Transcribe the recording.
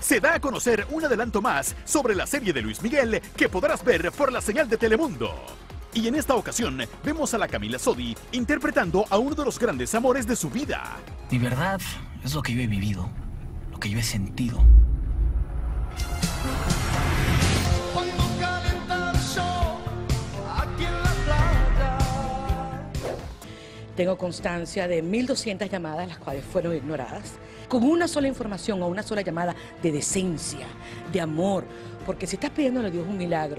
se da a conocer un adelanto más sobre la serie de Luis Miguel que podrás ver por la señal de Telemundo. Y en esta ocasión vemos a la Camila Sodi interpretando a uno de los grandes amores de su vida. Mi verdad es lo que yo he vivido, lo que yo he sentido. Tengo constancia de 1.200 llamadas, las cuales fueron ignoradas, con una sola información o una sola llamada de decencia, de amor, porque si estás pidiéndole a Dios un milagro,